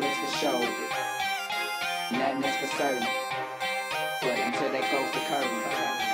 Nothing is for show, nothing is for certain, but until that goes to curtain.